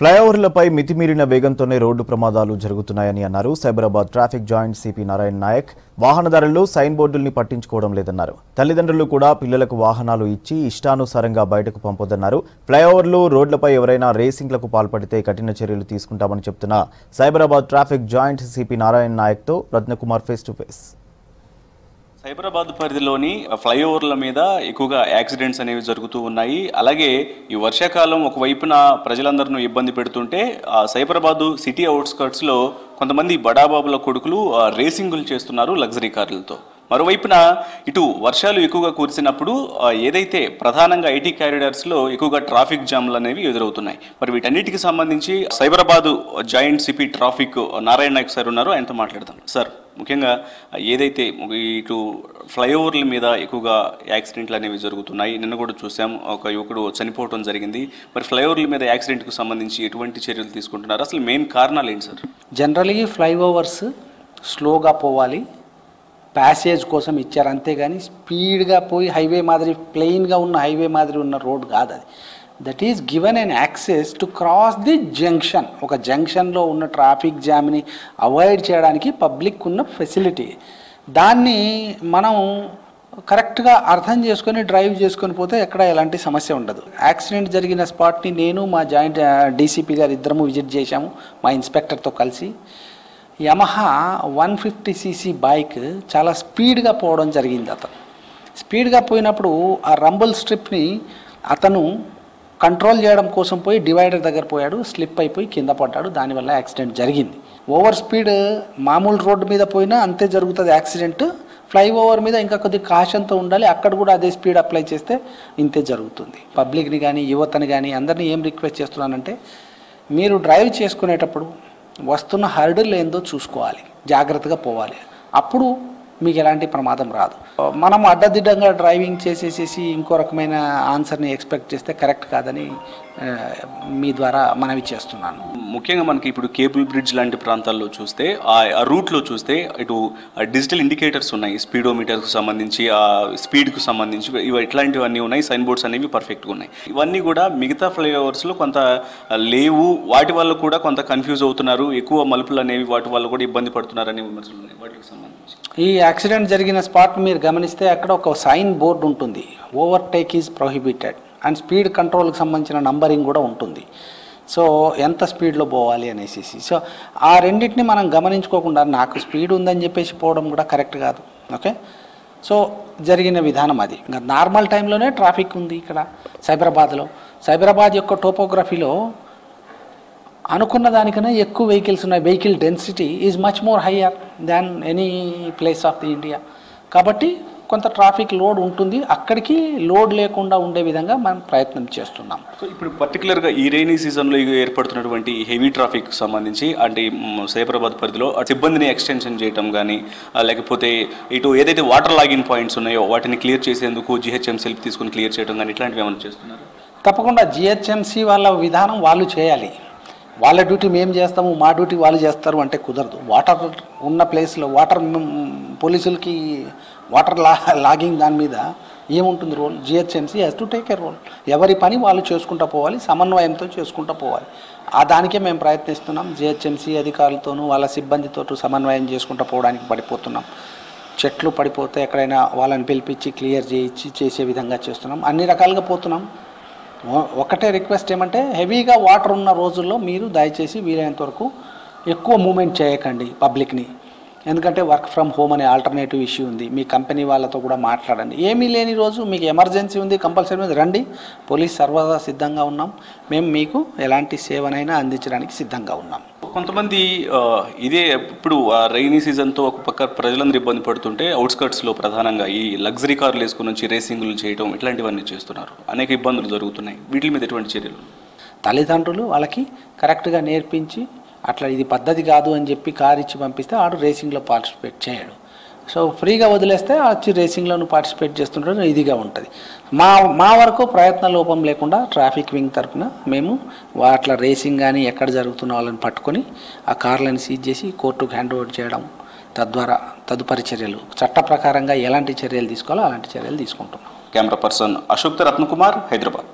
ఫ్లైఓవర్లపై మితిమీరిన వేగంతోనే రోడ్డు ప్రమాదాలు జరుగుతున్నాయని అన్నారు. Cyberabad traffic joint CP Narayana Nayak వాహనదారులు సైన్ బోర్డుల్ని పట్టించుకోవడం లేదన్నారు. తల్లిదండ్రులు కూడా పిల్లలకు వాహనాలు ఇచ్చి ఇష్టానుసారంగా బయటకు పంపొద్దన్నారు. ఫ్లైఓవర్లు రోడ్లపై ఎవరైనా రేసింగ్లకు పాల్పడితే కఠిన చర్యలు తీసుకుంటామని చెబుతున్న Cyberabad traffic joint CP Narayana నాయక్తో Ratnakumar face to face. Cyberabad పరిధిలోని ఫ్లైఓవర్ల మీద ఎక్కువగా యాక్సిడెంట్స్ అనేవి జరుగుతూ ఉన్నాయి. అలాగే ఈ వర్షాకాలం ఒకవైపున ప్రజలందరినూ ఇబ్బంది పెడుతుంటే సైబరాబాదు సిటీ అవుట్స్కర్ట్స్లో కొంతమంది బడాబాబుల కొడుకులు రేసింగులు చేస్తున్నారు లగ్జరీ కార్లతో. మరోవైపున ఇటు వర్షాలు ఎక్కువగా కురిసినప్పుడు ఏదైతే ప్రధానంగా ఐటీ క్యారిడార్స్లో ఎక్కువగా ట్రాఫిక్ జామ్లు అనేవి ఎదురవుతున్నాయి. మరి వీటన్నిటికి సంబంధించి Cyberabad joint CP traffic Narayana Nayak sir ఉన్నారు, ఆయనతో మాట్లాడదాం. సార్, ముఖ్యంగా ఏదైతే ఇటు ఫ్లైఓవర్ల మీద ఎక్కువగా యాక్సిడెంట్లు అనేవి జరుగుతున్నాయి, నిన్న కూడా చూసాం ఒక యువకుడు చనిపోవడం జరిగింది. మరి ఫ్లైఓవర్ల మీద యాక్సిడెంట్కు సంబంధించి ఎటువంటి చర్యలు తీసుకుంటున్నారు, అసలు మెయిన్ కారణాలు ఏంటి సార్? జనరల్గా ఫ్లైఓవర్స్ స్లోగా పోవాలి, ప్యాసేజ్ కోసం ఇచ్చారు, అంతేగాని స్పీడ్గా పోయి హైవే మాదిరి ప్లెయిన్గా ఉన్న హైవే మాదిరి ఉన్న రోడ్ కాదు అది. That is given an access to cross the junction. ఒక జంక్షన్లో ఉన్న ట్రాఫిక్ జామ్ని అవాయిడ్ చేయడానికి పబ్లిక్ ఉన్న ఫెసిలిటీ, దాన్ని మనం కరెక్ట్గా అర్థం చేసుకొని డ్రైవ్ చేసుకొని పోతే ఎక్కడ ఎలాంటి సమస్య ఉండదు. యాక్సిడెంట్ జరిగిన స్పాట్ని నేను మా జాయింట్ డీసీపీ గారు ఇద్దరము విజిట్ చేశాము మా ఇన్స్పెక్టర్తో కలిసి. యమహా 150cc బైక్ చాలా స్పీడ్గా పోవడం జరిగింది. అతను స్పీడ్గా పోయినప్పుడు ఆ రంబుల్ స్ట్రిప్ని అతను కంట్రోల్ చేయడం కోసం పోయి డివైడర్ దగ్గర పోయాడు, స్లిప్ అయిపోయి కింద పడ్డాడు, దానివల్ల యాక్సిడెంట్ జరిగింది. ఓవర్ స్పీడ్ మామూలు రోడ్డు మీద పోయినా అంతే జరుగుతుంది యాక్సిడెంట్, ఫ్లైఓవర్ మీద ఇంకా కొద్దిగా కాషన్తో ఉండాలి, అక్కడ కూడా అదే స్పీడ్ అప్లై చేస్తే ఇంతే జరుగుతుంది. పబ్లిక్ని కానీ యువతని కానీ అందరినీ ఏం రిక్వెస్ట్ చేస్తున్నానంటే మీరు డ్రైవ్ చేసుకునేటప్పుడు వస్తున్న హర్డల్ ఏందో చూసుకోవాలి, జాగ్రత్తగా పోవాలి, అప్పుడు మీకు ఎలాంటి ప్రమాదం రాదు. మనం అడ్డదిడ్డంగా డ్రైవింగ్ చేసేసేసి ఇంకో రకమైన ఆన్సర్ని ఎక్స్పెక్ట్ చేస్తే కరెక్ట్ కాదని మీ ద్వారా మనవి చేస్తున్నాను. ముఖ్యంగా మనకి ఇప్పుడు కేబుల్ బ్రిడ్జ్ లాంటి ప్రాంతాల్లో చూస్తే ఆ రూట్లో చూస్తే ఇటు డిజిటల్ ఇండికేటర్స్ ఉన్నాయి, స్పీడోమీటర్కు సంబంధించి ఆ స్పీడ్కు సంబంధించి ఇవి ఇట్లాంటివన్నీ ఉన్నాయి, సైన్ బోర్డ్స్ అనేవి పర్ఫెక్ట్గా ఉన్నాయి. ఇవన్నీ కూడా మిగతా ఫ్లైఓవర్స్లో కొంత లేవు, వాటి వల్ల కూడా కొంత కన్ఫ్యూజ్ అవుతున్నారు, ఎక్కువ మలుపులు అనేవి వాటి వల్ల కూడా ఇబ్బంది పడుతున్నారు అనే విమర్శలు ఉన్నాయి. వాటికి సంబంధించి ఈ యాక్సిడెంట్ జరిగిన స్పాట్ మీరు గమనిస్తే అక్కడ ఒక సైన్ బోర్డు ఉంటుంది, overtake is prohibited and speed కంట్రోల్కి సంబంధించిన నంబరింగ్ కూడా ఉంటుంది. సో ఎంత స్పీడ్లో పోవాలి అనేసి, సో ఆ రెండింటిని మనం గమనించుకోకుండా నాకు స్పీడ్ ఉందని చెప్పేసి పోవడం కూడా కరెక్ట్ కాదు. ఓకే, సో జరిగిన విధానం అది. ఇంకా నార్మల్ టైంలోనే ట్రాఫిక్ ఉంది ఇక్కడ సైబరాబాద్లో. సైబరాబాద్ యొక్క టోపోగ్రఫీలో అనుకున్న దానికన్నా ఎక్కువ వెహికల్స్ ఉన్నాయి, vehicle density is much more higher than any place of the India. కాబట్టి కొంత ట్రాఫిక్ లోడ్ ఉంటుంది, అక్కడికి లోడ్ లేకుండా ఉండే విధంగా మనం ప్రయత్నం చేస్తున్నాం. ఇప్పుడు పర్టికులర్గా ఈ రైనీ సీజన్లో ఏర్పడుతున్నటువంటి హెవీ ట్రాఫిక్ సంబంధించి అంటే సైబరాబాద్ పరిధిలో సిబ్బందిని ఎక్స్టెన్షన్ చేయడం కానీ, లేకపోతే ఇటు ఏదైతే వాటర్ లాగిన్ పాయింట్స్ ఉన్నాయో వాటిని క్లియర్ చేసేందుకు GHMC తీసుకుని క్లియర్ చేయడం కానీ ఇట్లాంటివి ఏమైనా చేస్తున్నారు? తప్పకుండా GHMC వాళ్ళ విధానం వాళ్ళు చేయాలి. వాళ్ళ డ్యూటీ మేము చేస్తాము, మా డ్యూటీ వాళ్ళు చేస్తారు అంటే కుదరదు. వాటర్ ఉన్న ప్లేస్లో వాటర్ పోలీసులకి వాటర్ లాగింగ్ దాని మీద ఏముంటుంది role? GHMC has to take a role. ఎవరి పని వాళ్ళు చేసుకుంటూ పోవాలి, సమన్వయంతో చేసుకుంటూ పోవాలి. ఆ దానికే మేము ప్రయత్నిస్తున్నాం. GHMC అధికారులతోనూ వాళ్ళ సిబ్బందితో సమన్వయం చేసుకుంటూ పోవడానికి పడిపోతున్నాం. చెట్లు పడిపోతే ఎక్కడైనా వాళ్ళని పిలిపించి క్లియర్ చేయించి చేసే విధంగా చేస్తున్నాం, అన్ని రకాలుగా పోతున్నాం. ఒకటే రిక్వెస్ట్ ఏమంటే హెవీగా వాటర్ ఉన్న రోజుల్లో మీరు దయచేసి వీలైనంత వరకు ఎక్కువ మూమెంట్ చేయకండి పబ్లిక్ని. ఎందుకంటే వర్క్ ఫ్రమ్ హోమ్ అనే ఆల్టర్నేటివ్ ఇష్యూ ఉంది, మీ కంపెనీ వాళ్ళతో కూడా మాట్లాడండి. ఏమీ లేని రోజు మీకు ఎమర్జెన్సీ ఉంది కంపల్సరీ మీద రండి, పోలీస్ సర్వదా సిద్ధంగా ఉన్నాం, మేము మీకు ఎలాంటి సేవనైనా అందించడానికి సిద్ధంగా ఉన్నాం. కొంతమంది ఇదే ఇప్పుడు రైనీ సీజన్తో ఒక పక్క ప్రజలందరూ ఇబ్బంది పడుతుంటే అవుట్స్కర్ట్స్లో ప్రధానంగా ఈ లగ్జరీ కార్లు వేసుకుని వచ్చి రేసింగ్లు చేయడం ఇట్లాంటివన్నీ చేస్తున్నారు, అనేక ఇబ్బందులు జరుగుతున్నాయి. వీటి మీద ఎటువంటి చర్యలు? తల్లిదండ్రులు వాళ్ళకి కరెక్ట్గా నేర్పించి అట్లా ఇది పద్ధతి కాదు అని చెప్పి కారు ఇచ్చి పంపిస్తే ఆడు రేసింగ్లో పార్టిసిపేట్ చేయడు. సో ఫ్రీగా వదిలేస్తే వచ్చి రేసింగ్లోనూ పార్టిసిపేట్ చేస్తుంటారు, ఇదిగా ఉంటుంది. మా వరకు ప్రయత్న లోపం లేకుండా ట్రాఫిక్ వింగ్ తరఫున మేము అట్లా రేసింగ్ కానీ ఎక్కడ జరుగుతున్న వాళ్ళని పట్టుకొని ఆ కార్లను సీజ్ చేసి కోర్టుకు హ్యాండ్ ఓవర్ చేయడం, తద్వారా తదుపరి చర్యలు చట్ట ప్రకారంగా ఎలాంటి చర్యలు తీసుకోవాలో అలాంటి చర్యలు తీసుకుంటున్నాం. Camera person Ashok, Ratnakumar, Hyderabad.